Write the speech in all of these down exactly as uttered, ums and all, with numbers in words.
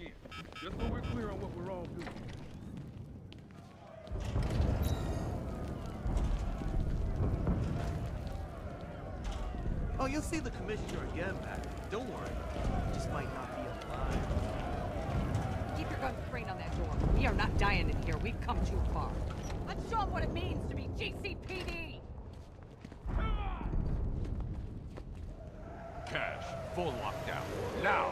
again. Just so we're clear on what we're all doing. Oh, you'll see the commissioner again, Pat. Don't worry. Just might not be alive. Keep your gun trained on that door. We are not dying in here. We've come too far. Let's show them what it means to be G C P D. Come on! Cash, full lockdown. Now!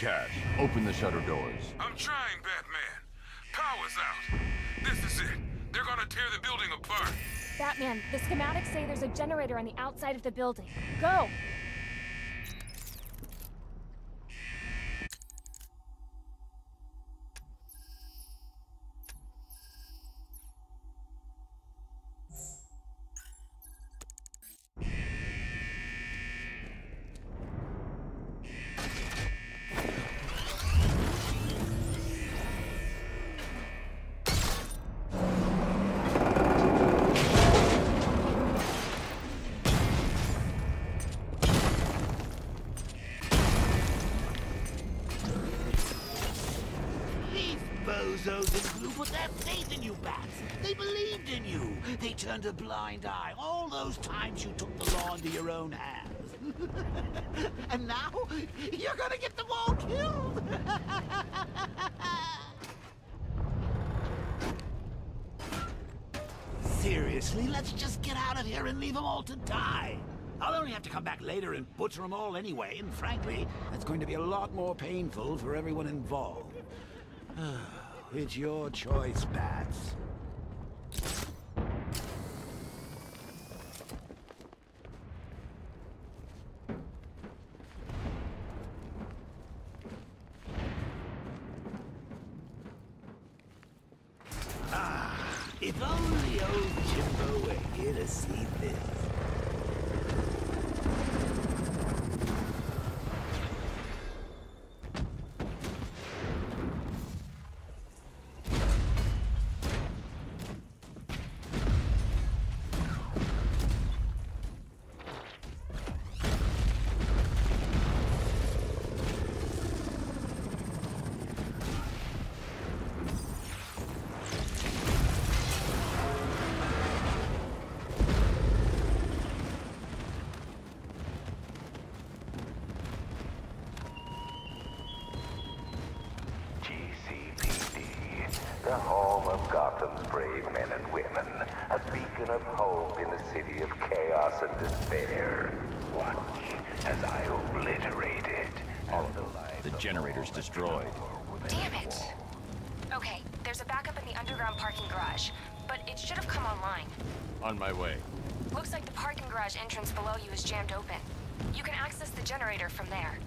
Cash, open the shutter doors. I'm trying, Batman. Power's out. This is it. They're gonna tear the building apart. Batman, the schematics say there's a generator on the outside of the building. Go! They turned a blind eye all those times you took the law into your own hands. And now, you're gonna get them all killed! Seriously, let's just get out of here and leave them all to die. I'll only have to come back later and butcher them all anyway, and frankly, that's going to be a lot more painful for everyone involved. It's your choice, Bats. Ah, If only old Jimbo were here to see this. The home of Gotham's brave men and women, a beacon of hope in a city of chaos and despair. Watch as I obliterate it. All the, the generator's destroyed. Damn it! Okay, there's a backup in the underground parking garage, but it should have come online. On my way. Looks like the parking garage entrance below you is jammed open. You can access the generator from there.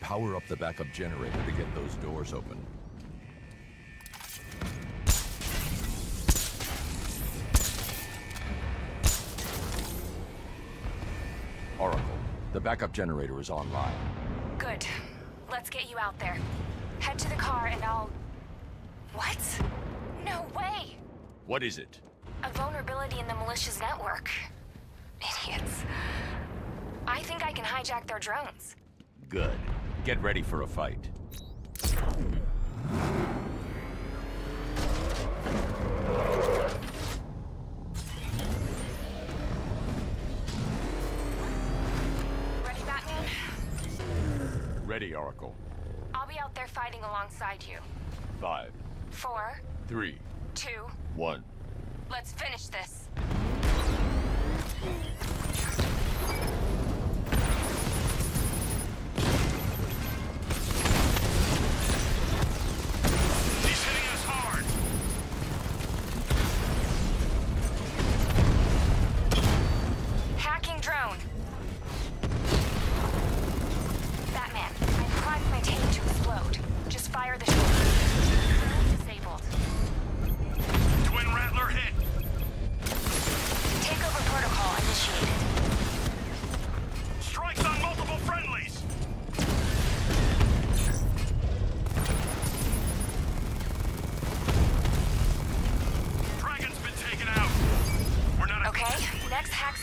Power up the backup generator to get those doors open. Oracle, the backup generator is online. Good. Let's get you out there. Head to the car and I'll... What? No way! What is it? A vulnerability in the militia's network. Idiots. I think I can hijack their drones. Good. Get ready for a fight. Ready, Batman? Ready, Oracle. I'll be out there fighting alongside you. Five. Four. Three. Two. One. Let's finish this. Take over protocol initiated.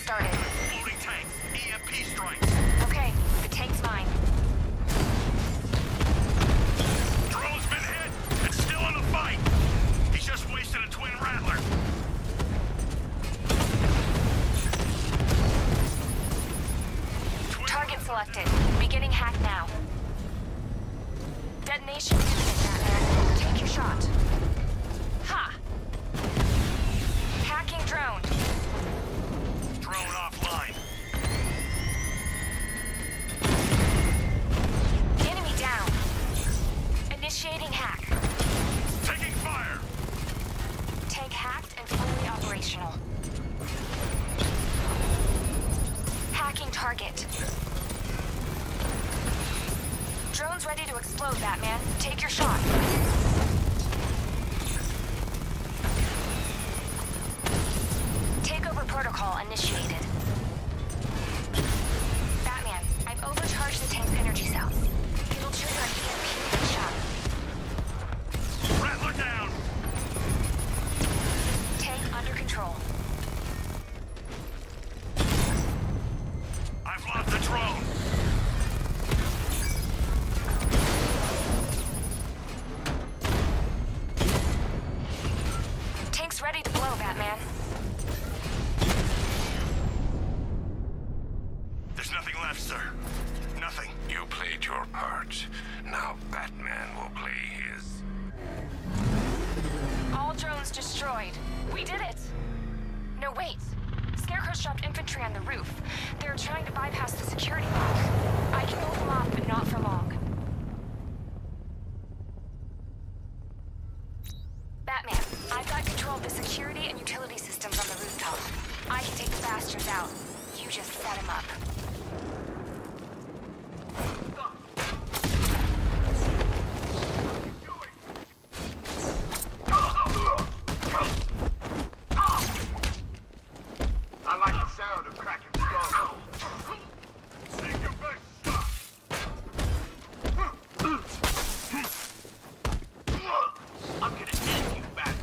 started. Loading tanks. E M P strike. Okay, the tank's mine. Drone's been hit. It's still in the fight. He's just wasted a twin rattler. Twin Target selected. Beginning hack now. Detonation imminent, Batman. Take your shot. Ha! Hacking drone. Drone offline. Enemy down. Initiating hack. Taking fire. Tank hacked and fully operational. Hacking target. Drone's ready to explode, Batman. Take your shot. Takeover protocol initiated. Batman, I've overcharged the tank's energy cells. It'll trigger an E M P shot. Rattler down! Tank under control. I've locked the drone. Ready to blow, Batman. There's nothing left, sir. Nothing. You played your part. Now Batman will play his. All drones destroyed. We did it! No, wait. Scarecrow's dropped infantry on the roof. They're trying to bypass the security lock. I can hold them off, but not for long. Batman, I've got control of the security and utility systems on the rooftop. I can take the bastards out. You just set them up. I like the sound of cracking skulls. Take your best shot. I'm gonna end you. Come on.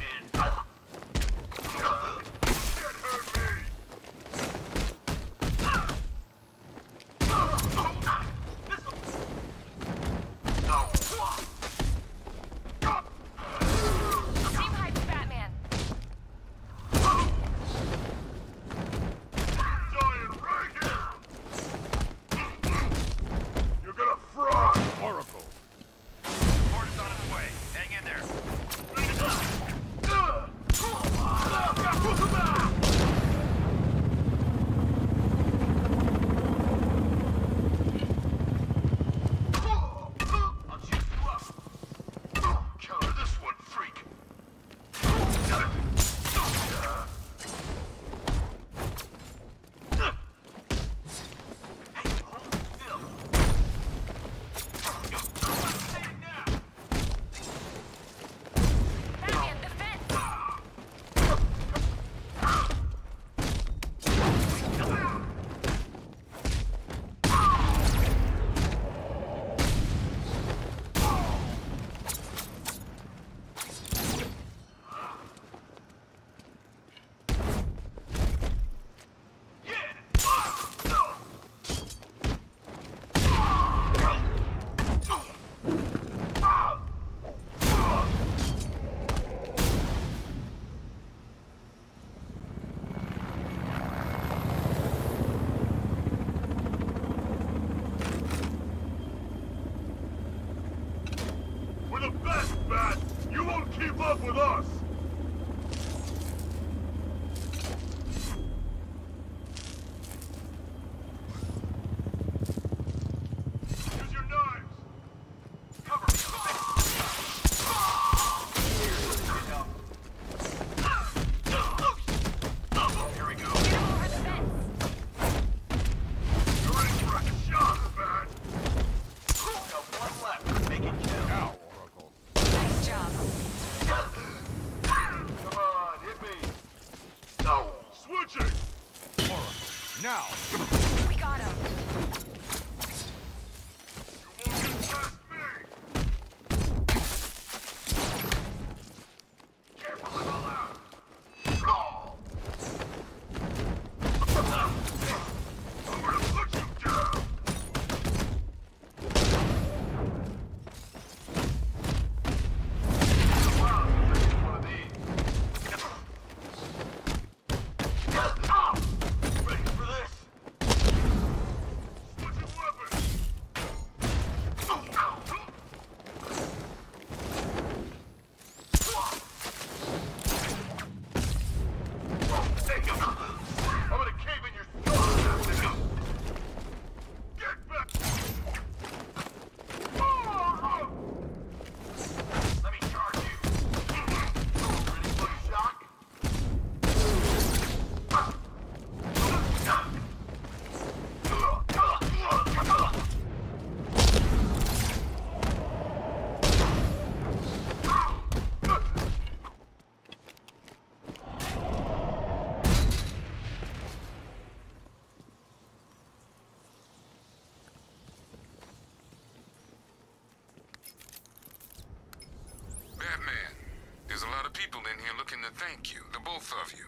of people in here looking to thank you, the both of you.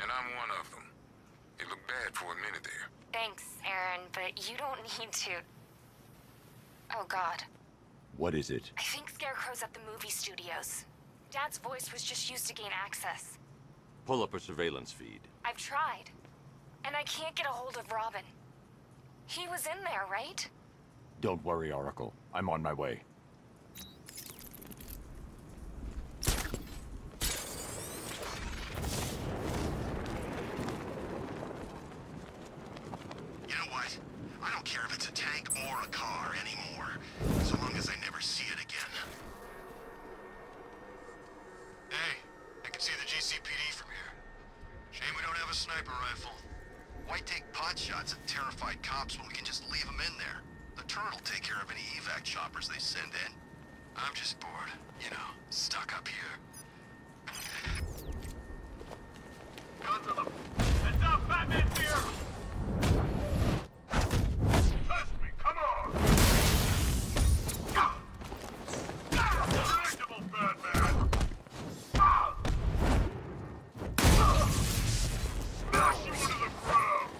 And I'm one of them. It looked bad for a minute there. Thanks, Aaron, but you don't need to. Oh, God. What is it? I think Scarecrow's at the movie studios. Dad's voice was just used to gain access. Pull up a surveillance feed. I've tried. And I can't get a hold of Robin. He was in there, right? Don't worry, Oracle. I'm on my way. You know what? I don't care if it's a tank or a car anymore, so long as I never see it again. Hey, I can see the G C P D from here. Shame we don't have a sniper rifle. Why take pot shots at terrified cops when we can just leave them in there? The turret'll take care of any evac choppers they send in. I'm just bored, you know, stuck up here. Guns on them! Heads up, Batman's here! Trust me, come on! Respectable Batman! Smash you into the ground!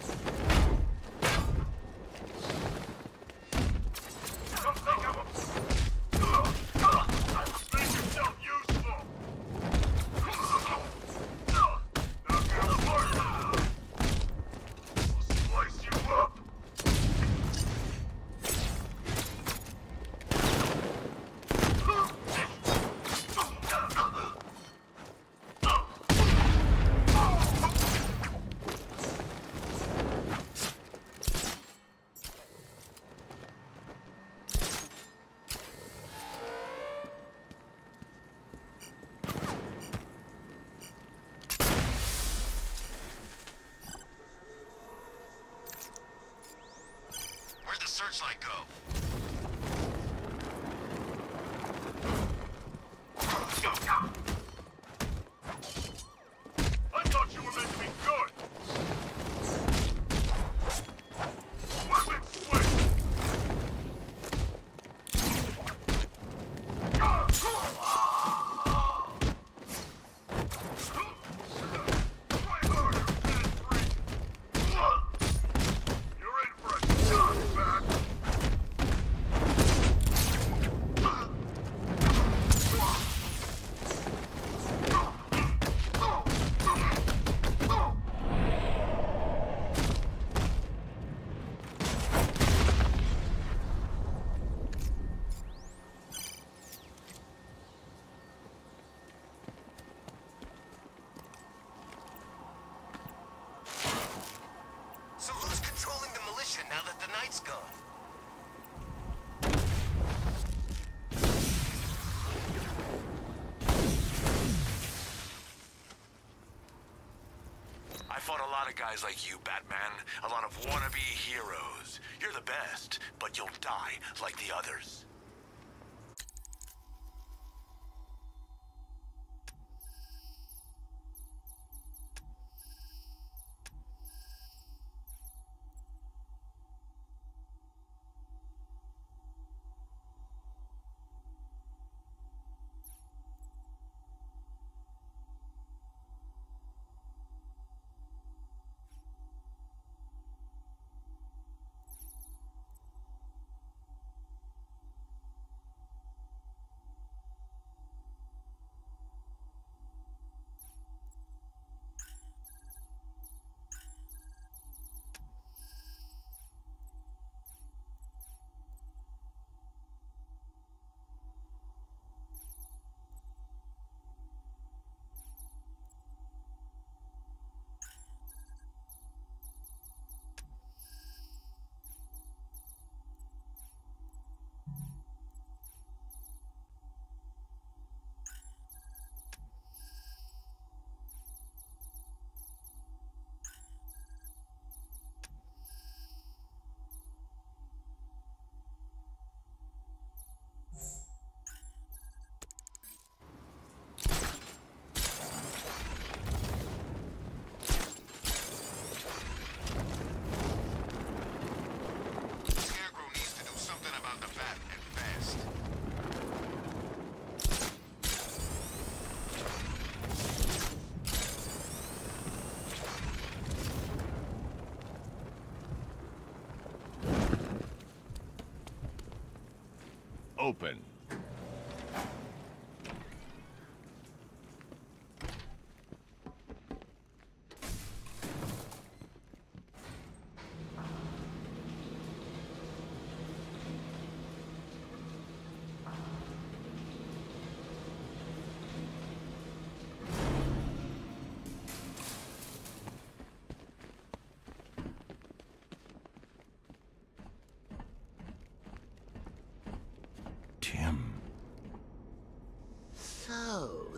Guys like you, Batman. A lot of wannabe heroes. You're the best, but you'll die like the others. open.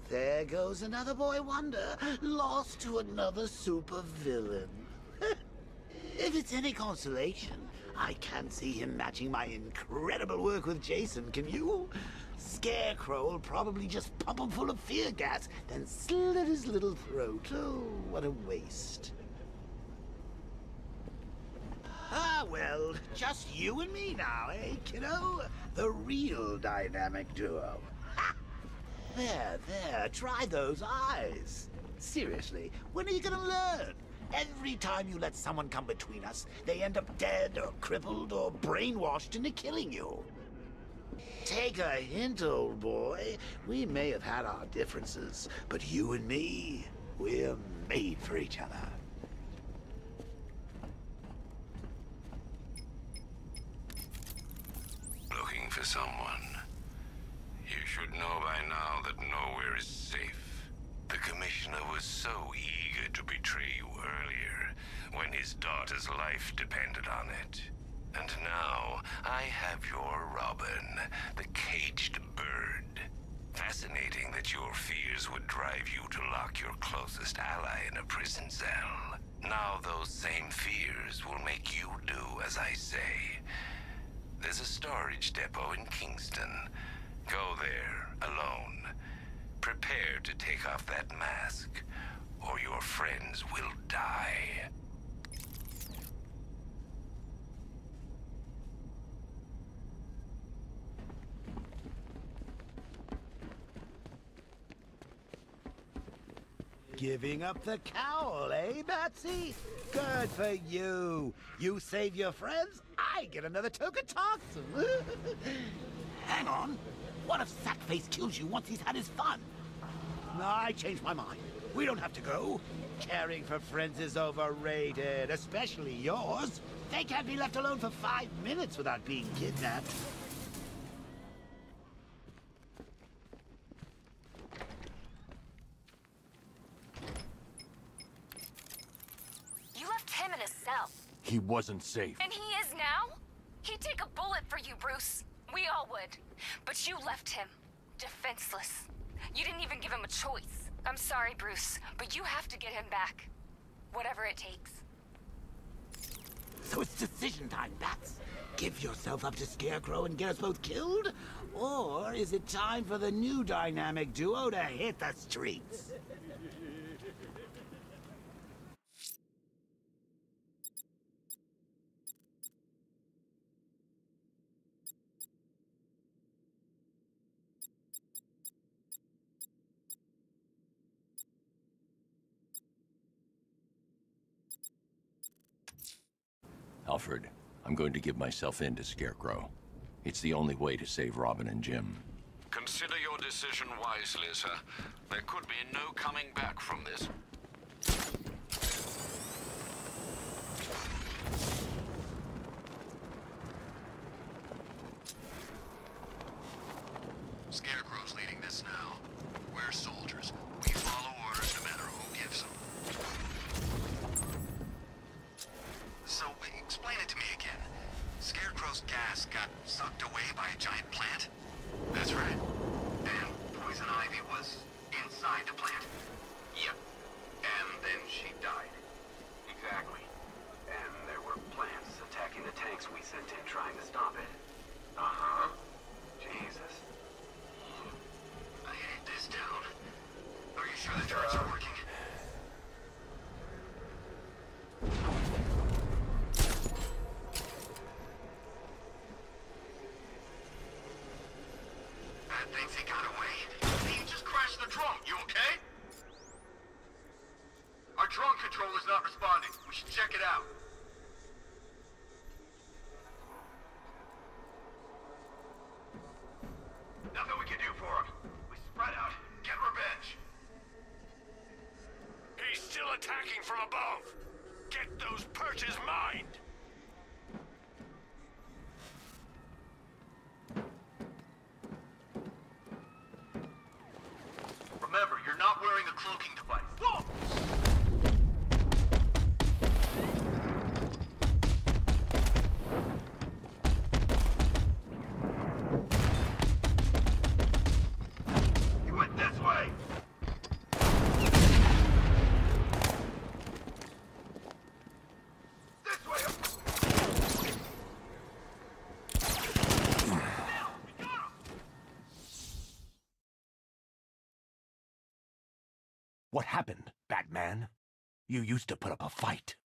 There goes another boy wonder, lost to another supervillain. If it's any consolation, I can't see him matching my incredible work with Jason, can you? Scarecrow will probably just pump him full of fear gas, then slit his little throat. Oh, what a waste. Ah, well, just you and me now, eh, kiddo? The real dynamic duo. There, there, try those eyes. Seriously, when are you gonna learn? Every time you let someone come between us, they end up dead or crippled or brainwashed into killing you. Take a hint, old boy. We may have had our differences, but you and me, we're made for each other. Looking for someone. You should know by now that nowhere is safe. The Commissioner was so eager to betray you earlier, when his daughter's life depended on it. And now, I have your Robin, the caged bird. Fascinating that your fears would drive you to lock your closest ally in a prison cell. Now those same fears will make you do as I say. There's a storage depot in Kingston. Go there, alone. Prepare to take off that mask, or your friends will die. Giving up the cowl, eh, Batsy? Good for you. You save your friends, I get another token toxin. Hang on. What if Sackface kills you once he's had his fun? No, I changed my mind. We don't have to go. Caring for friends is overrated, especially yours. They can't be left alone for five minutes without being kidnapped. You left him in his cell. He wasn't safe. And he is now? He'd take a bullet for you, Bruce. We all would. But you left him, defenseless. You didn't even give him a choice. I'm sorry, Bruce, but you have to get him back. Whatever it takes. So it's decision time, Bats. Give yourself up to Scarecrow and get us both killed? Or is it time for the new dynamic duo to hit the streets? Alfred, I'm going to give myself in to Scarecrow. It's the only way to save Robin and Jim. Consider your decision wisely, sir. There could be no coming back from this. Scarecrow's leading this now. We're soldiers. We follow orders no matter who gives them. So, explain it to me again. Scarecrow's gas got sucked away by a giant plant? That's right. And poison ivy was inside the plant? Yep. And then she died. Exactly. And there were plants attacking the tanks we sent in trying to stop it. Uh-huh. Jesus. I had this down. Are you sure the turrets are working? attacking from above. Get those perches mined. Remember, you're not wearing a cloaking device. Whoa! What happened, Batman? You used to put up a fight.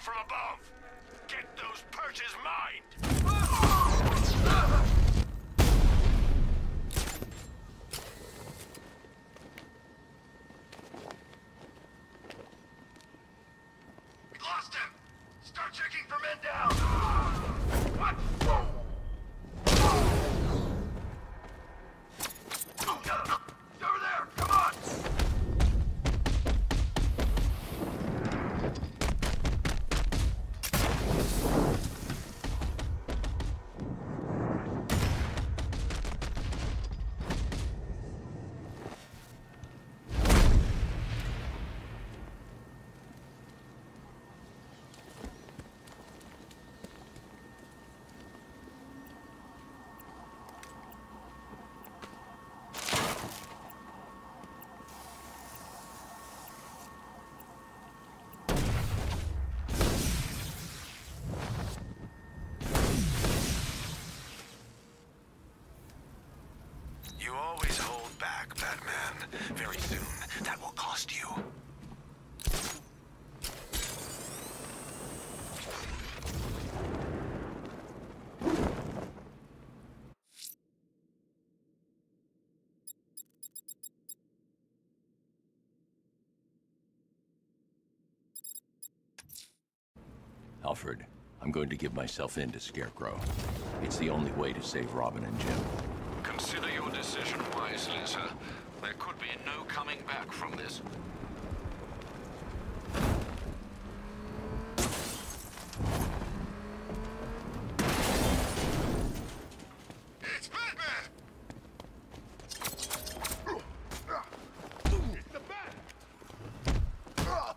From above. Get those perches mined. We lost him. Start checking for men down. What? You always hold back, Batman. Very soon, that will cost you. Alfred, I'm going to give myself in to Scarecrow. It's the only way to save Robin and Jim. Consider your decision wisely, sir. There could be no coming back from this. It's Batman! It's the Bat! What?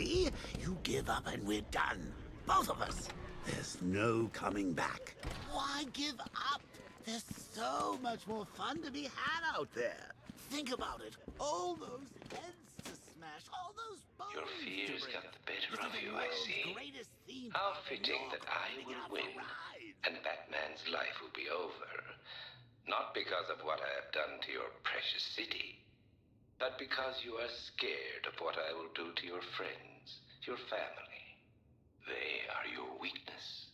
easy. You give up and we're done. Both of us. There's no coming back. Why give up? There's so much more fun to be had out there. Think about it. All those heads to smash, all those bones. Your fears got the better of you, I see. How fitting that I will win, and Batman's life will be over. Not because of what I have done to your precious city, but because you are scared of what I will do to your friends, your family. They are your weakness,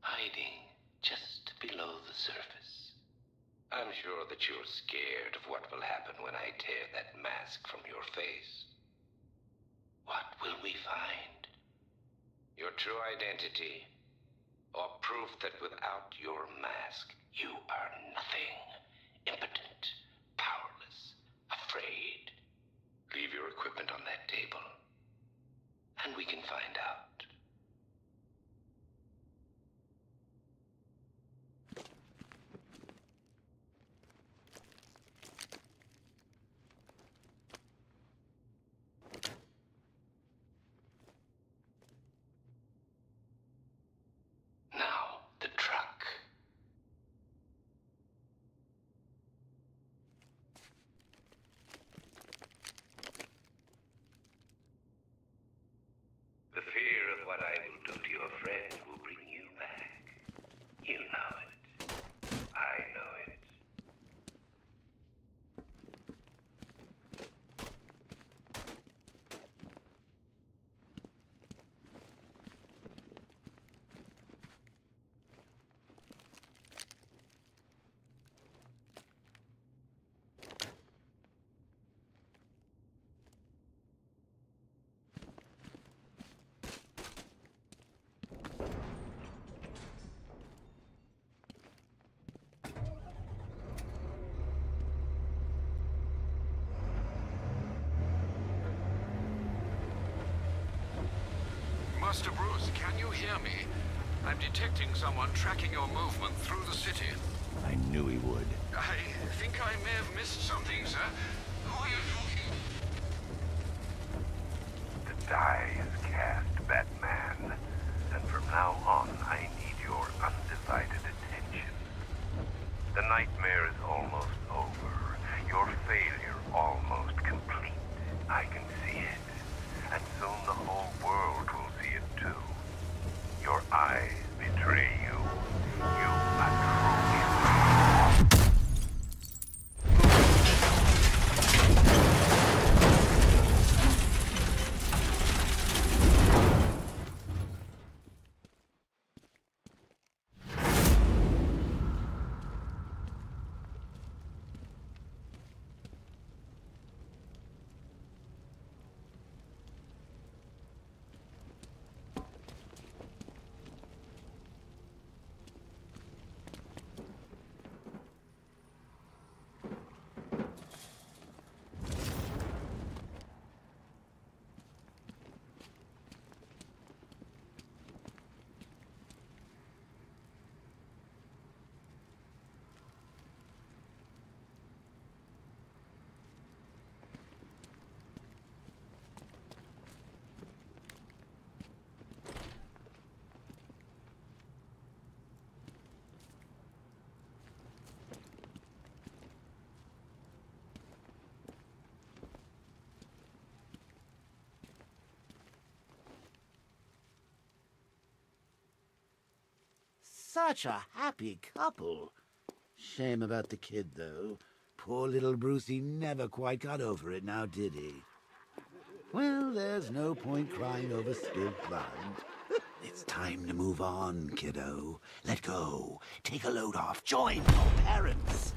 hiding just below the surface. I'm sure that you're scared of what will happen when I tear that mask from your face. What will we find? Your true identity, or proof that without your mask, you are nothing. Impotent, powerless, afraid. Leave your equipment on that table, and we can find out. Mister Bruce, can you hear me? I'm detecting someone tracking your movement through the city. I knew he would. I think I may have missed something, sir. Who are you talking? The die is cast, Batman. And from now on, I need your undivided attention. The nightmare is almost over. Your failure almost complete. I can see it. And soon the whole world will. Your eyes betray you. You are such a happy couple. Shame about the kid, though. Poor little Brucey never quite got over it now, did he? Well, there's no point crying over spilled blood. It's time to move on, kiddo. Let go. Take a load off. Join your parents.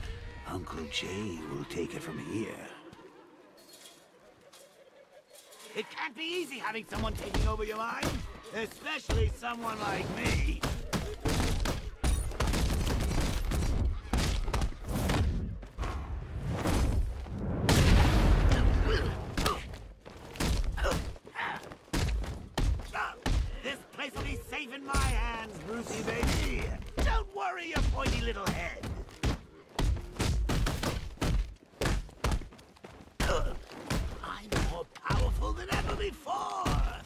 Uncle Jay will take it from here. It can't be easy having someone taking over your mind, especially someone like me. Little head. I'm more powerful than ever before.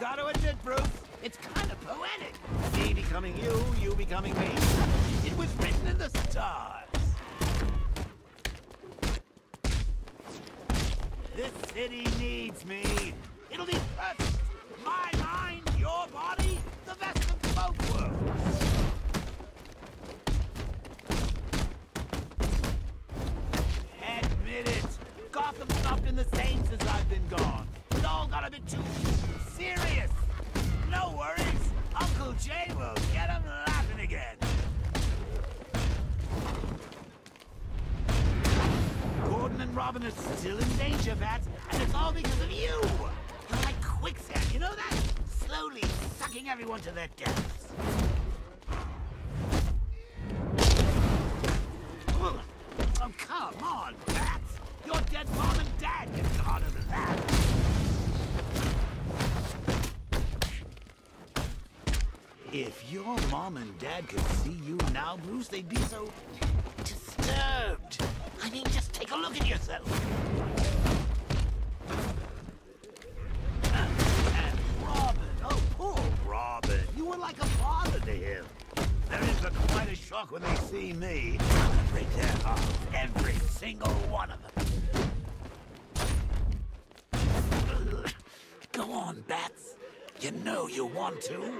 gotta admit, Bruce, it's kind of poetic. Me becoming you, you becoming me. It was written in the stars. This city needs me. It'll be perfect. My mind, your body, the best of both worlds. Admit it. Gotham stopped in the same since I've been gone. It all got a bit too serious. No worries. Uncle Jay will get him laughing again. Gordon and Robin are still in danger, Bat, and it's all because of you. You're like quicksand, you know that? Slowly sucking everyone to their deaths. Oh, come on, Bat. Your dead mom and dad get harder than that. If your mom and dad could see you now, Bruce, they'd be so disturbed. I mean, just take a look at yourself. Uh, and Robin, oh, poor Robin. You were like a father to him. There is a, quite a shock when they see me. I break their hearts, every single one of them. Go on, Bats. You know you want to.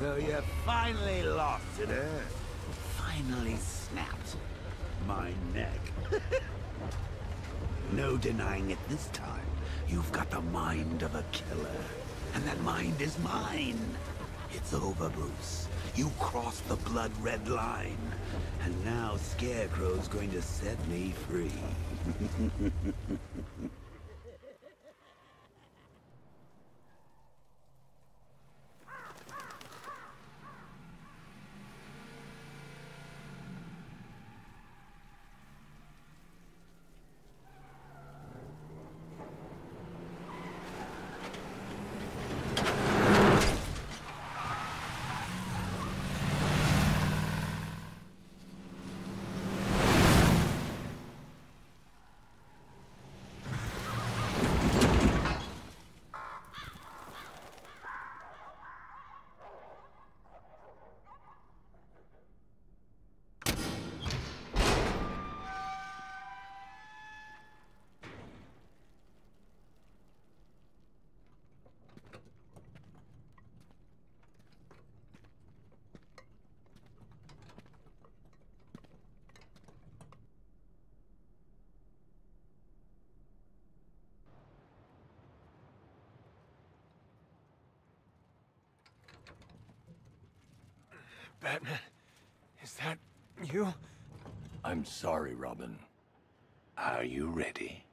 So you finally lost it, eh? Finally snapped my neck. No denying it this time. You've got the mind of a killer. And that mind is mine. It's over, Bruce. You crossed the blood-red line. And now Scarecrow's going to set me free. Batman, is that you? I'm sorry, Robin. Are you ready?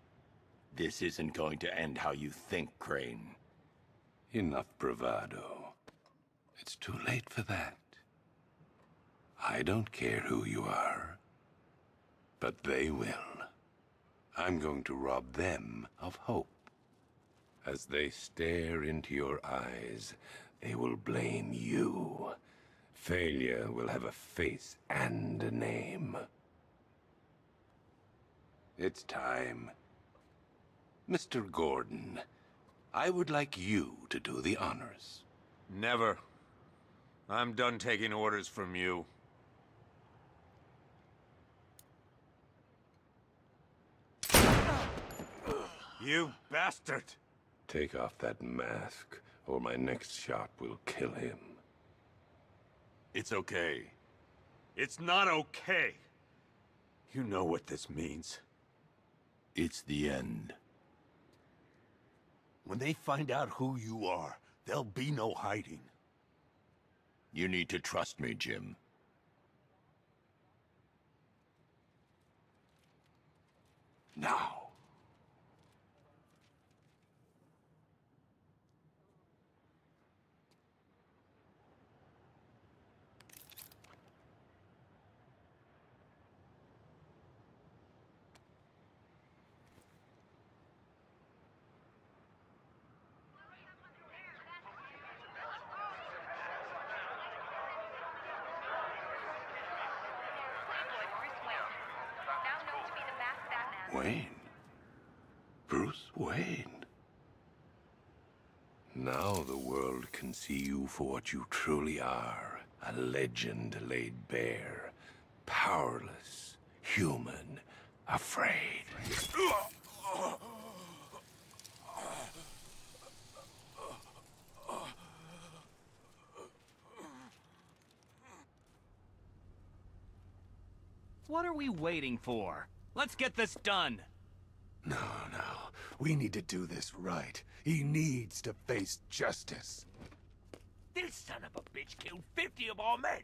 This isn't going to end how you think, Crane. Enough bravado. It's too late for that. I don't care who you are, but they will. I'm going to rob them of hope. As they stare into your eyes, they will blame you. Failure will have a face and a name. It's time. Mister Gordon, I would like you to do the honors. Never. I'm done taking orders from you. You bastard! Take off that mask, or my next shot will kill him. It's okay. It's not okay. You know what this means. It's the end. When they find out who you are, there'll be no hiding. You need to trust me, Jim. Now. Wayne. Bruce Wayne. Now the world can see you for what you truly are. A legend laid bare. Powerless. Human. Afraid. What are we waiting for? Let's get this done! No, no. We need to do this right. He needs to face justice. This son of a bitch killed fifty of our men!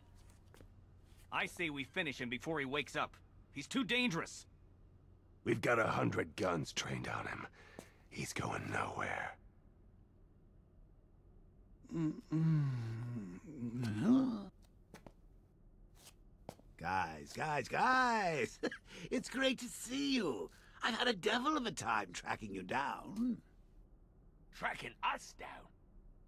I say we finish him before he wakes up. He's too dangerous. We've got a hundred guns trained on him. He's going nowhere. Mm-hmm. Guys, guys, guys! It's great to see you! I've had a devil of a time tracking you down. Tracking us down?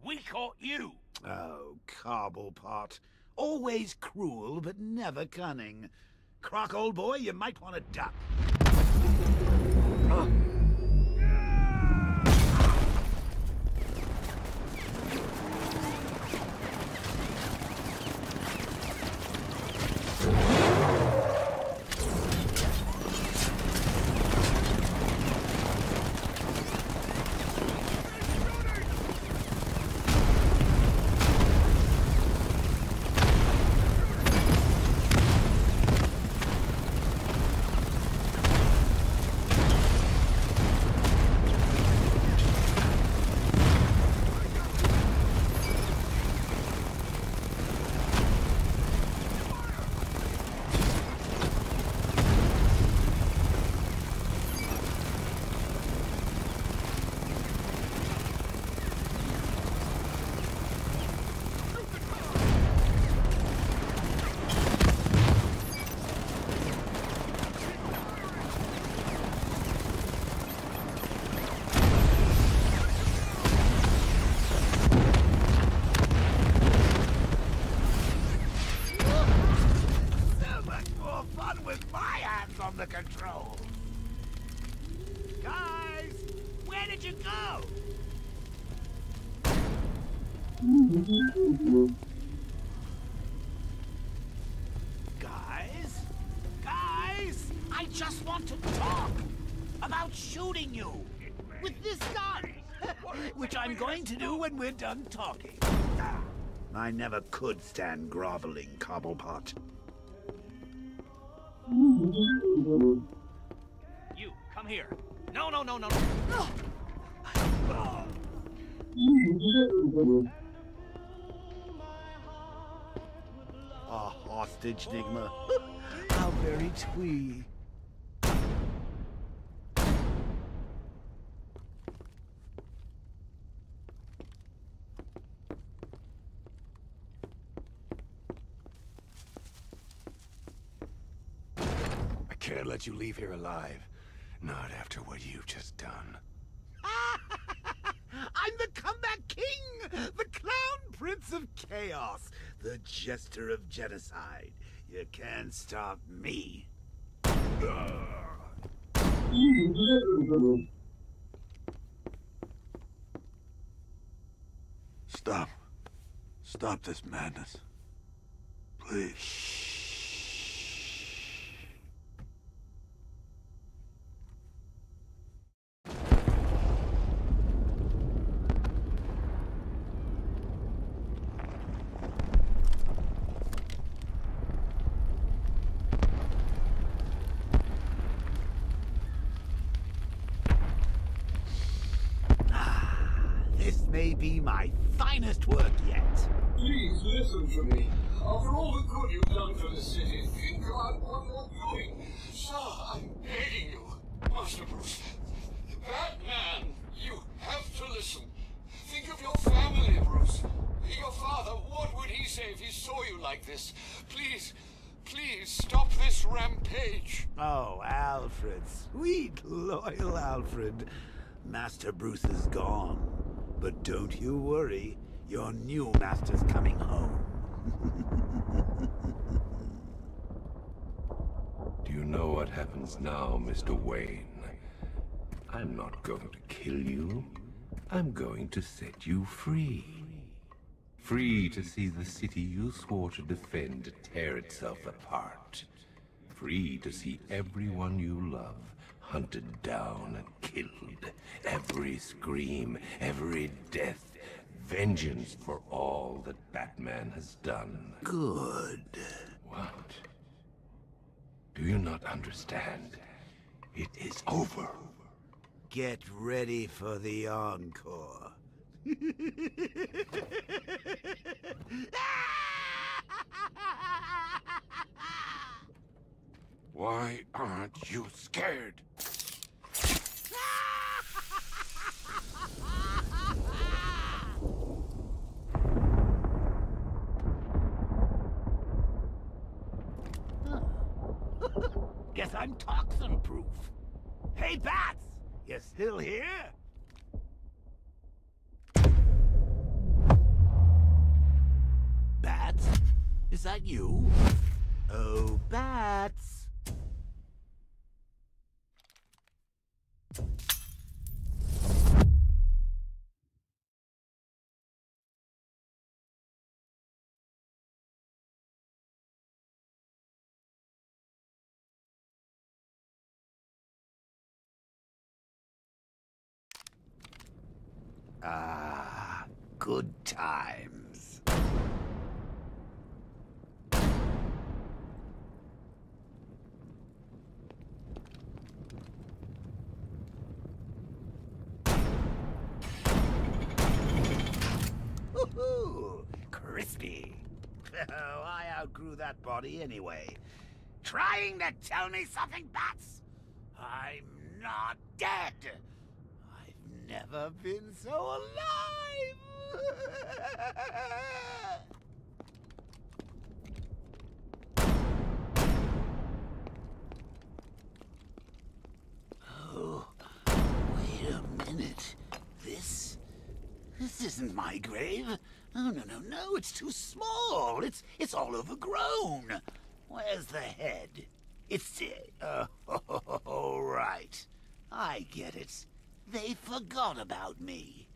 We caught you! Oh, Cobblepot. Always cruel, but never cunning. Croc, old boy, you might want to duck. Huh? We're done talking. I never could stand groveling, Cobblepot. You, come here. No, no, no, no, no. Oh. A hostage, Nigma. How very twee. Let you leave here alive, not after what you've just done. I'm the comeback king, the clown prince of chaos, the jester of genocide. You can't stop me. Stop. Stop this madness. Please. My finest work yet. Please listen to me. After all the good you've done for the city, think about what you're doing. Sir, I'm begging you. Master Bruce, Batman, you have to listen. Think of your family, Bruce. Your father, what would he say if he saw you like this? Please, please stop this rampage. Oh, Alfred, sweet, loyal Alfred. Master Bruce is gone. But don't you worry, your new master's coming home. Do you know what what happens now, Mister Wayne. I'm not going to kill you. I'm going to set you free. Free to see the city you swore to defend tear itself apart. Free to see everyone you love hunted down and killed. Every scream, every death. Vengeance for all that Batman has done. Good. What? Do you not understand? It is over. Get ready for the encore. Why aren't you scared? Guess I'm toxin-proof. Hey, Bats! You still here? Bats? Is that you? Oh, Bats! Ah, good times. Woohoo! Crispy. Oh, I outgrew that body anyway. Trying to tell me something, Bats? I'm not dead. Never been so alive! Oh, wait a minute. This... this isn't my grave. No, no, no, no, it's too small. It's, it's all overgrown. Where's the head? It's... Uh, oh, right. I get it. They forgot about me.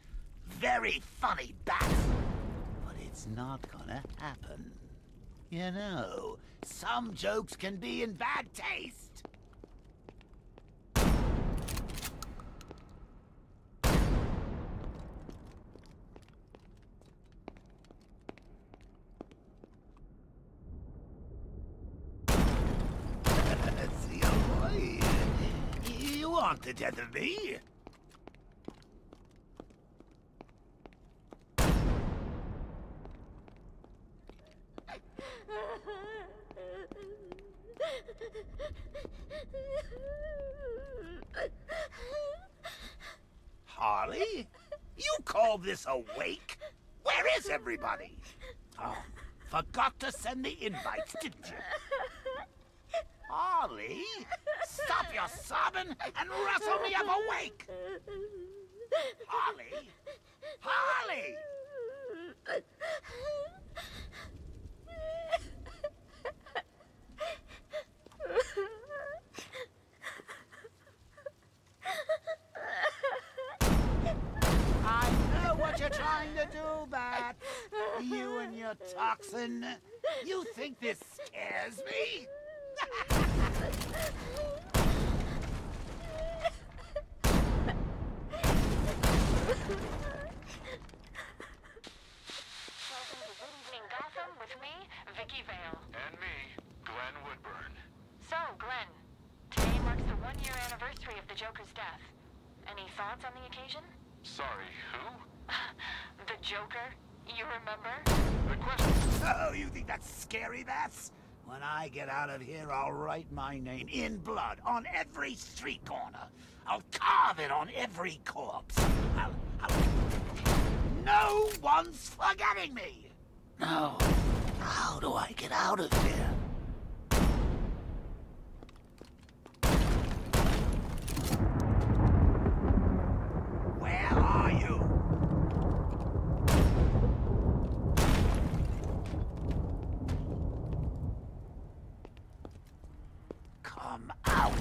Very funny, Bats. But it's not gonna happen. You know, some jokes can be in bad taste. See, oh boy. You want the death of me? Harley? You call this a wake? Where is everybody? Oh, forgot to send the invites, didn't you? Harley? Stop your sobbing and rustle me up a wake! Harley? Harley! I know what you're trying to do, Bat. You and your toxin. You think this scares me? Welcome to Evening Gotham with me, Vicki Vale. And me, Glenn Woodburn. So, Glenn, today marks the one-year anniversary of the Joker's death. Any thoughts on the occasion? Sorry, who? The Joker. You remember? The question... Oh, you think that's scary, Bats? When I get out of here, I'll write my name in blood on every street corner. I'll carve it on every corpse. I'll... I'll... No one's forgetting me! No. How do I get out of here? come out.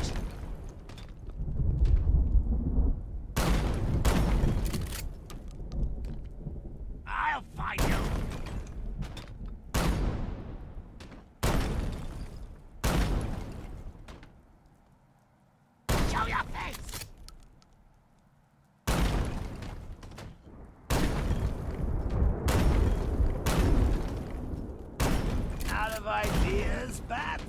I'll find you. Show your face. Out of ideas, bats?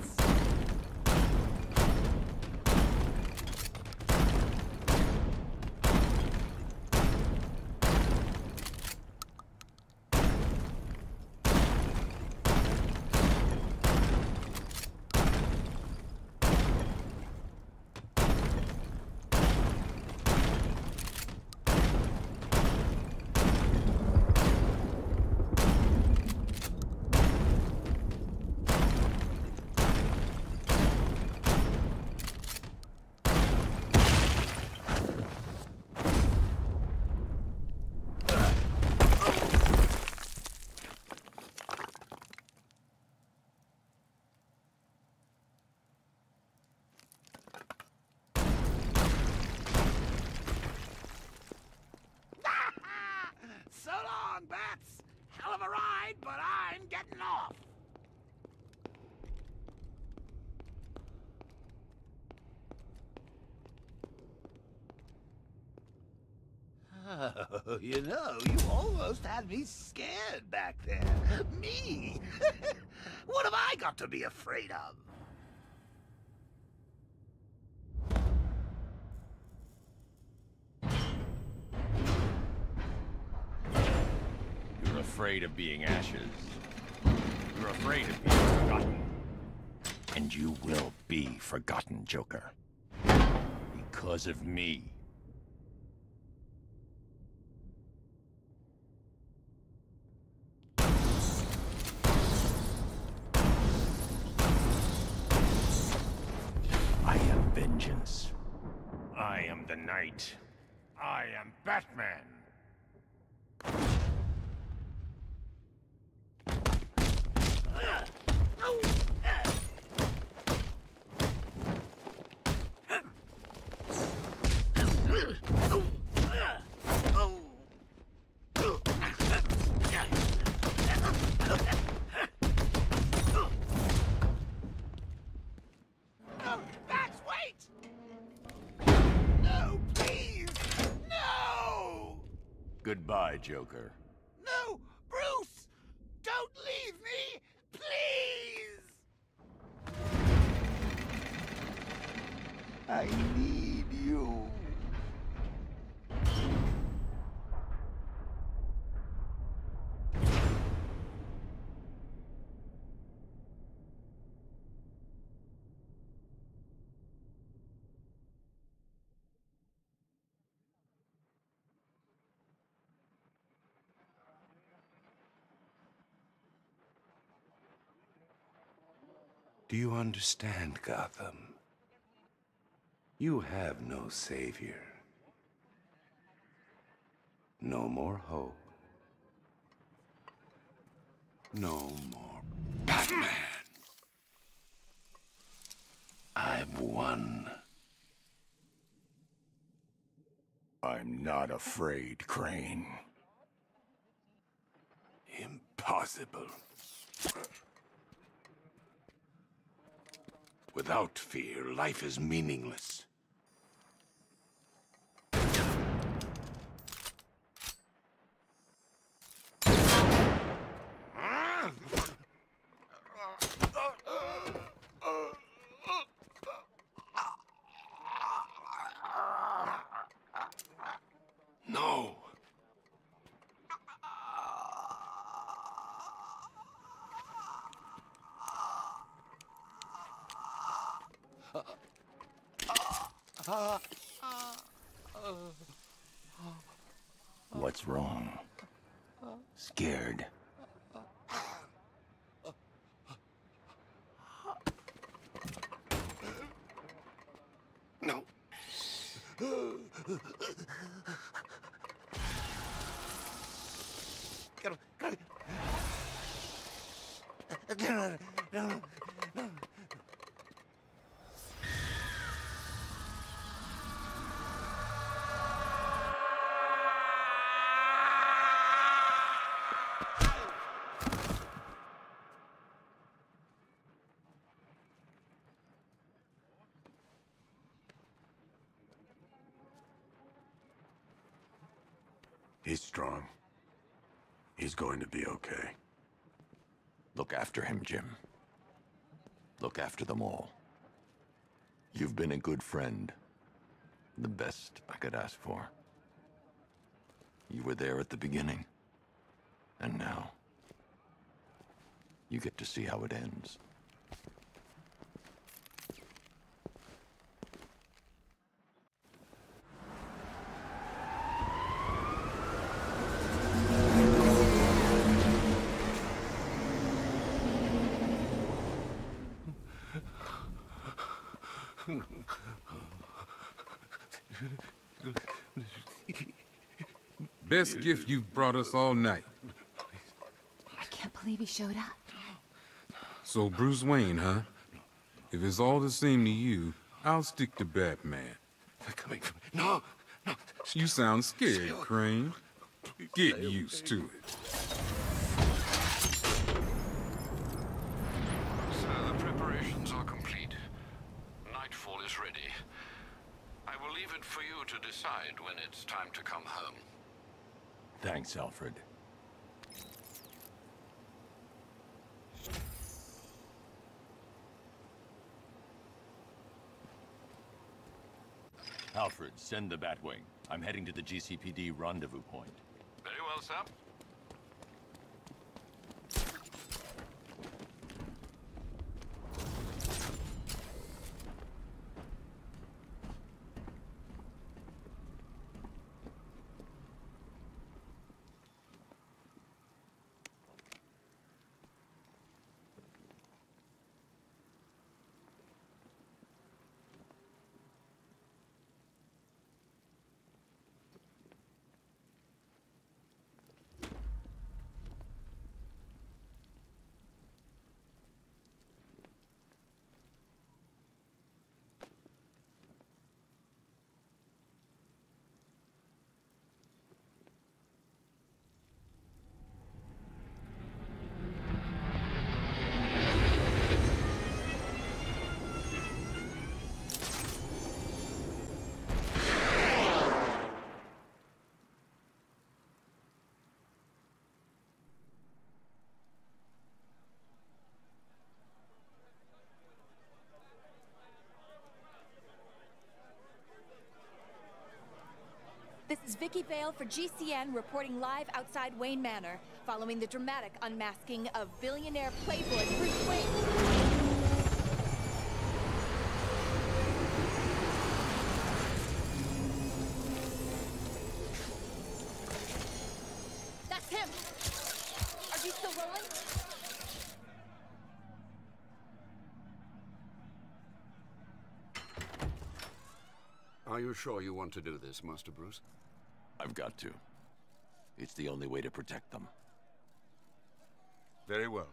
Oh, you know, you almost had me scared back there. Me? What have I got to be afraid of? You're afraid of being ashes. You're afraid of being forgotten. And you will be forgotten, Joker. Because of me. I am the Knight. I am Batman. Goodbye, Joker. No! Bruce! Don't leave me! Please! I need you. Do you understand, Gotham? You have no savior. No more hope. No more Batman. I've won. I'm not afraid, Crane. Impossible. Without fear, life is meaningless. No. What's wrong? Scared? No. Get him. Get him. No. No. No. He's strong. He's going to be okay. Look after him, Jim. Look after them all. You've been a good friend. The best I could ask for. You were there at the beginning. And now, you get to see how it ends. Best gift you've brought us all night. I can't believe he showed up. So Bruce Wayne, huh? If it's all the same to you, I'll stick to Batman. They're coming for me. No, no. You sound scared, Crane. Get used to it. Sir, the preparations are complete. Nightfall is ready. I will leave it for you to decide when it's time to come home. Thanks, Alfred. Alfred, send the Batwing. I'm heading to the G C P D rendezvous point. Very well, sir. This is Vicki Vale for G C N reporting live outside Wayne Manor, following the dramatic unmasking of billionaire playboy Bruce Wayne. That's him! Are you still rolling? Are you sure you want to do this, Master Bruce? I've got to. It's the only way to protect them. Very well.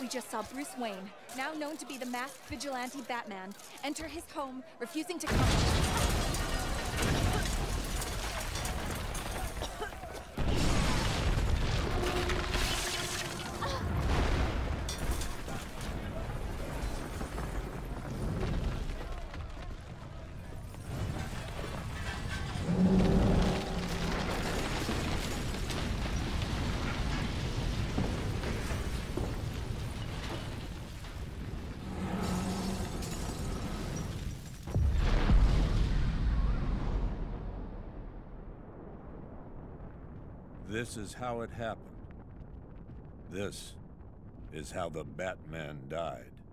We just saw Bruce Wayne, now known to be the masked vigilante Batman, enter his home, refusing to come. This is how it happened. This is how the Batman died.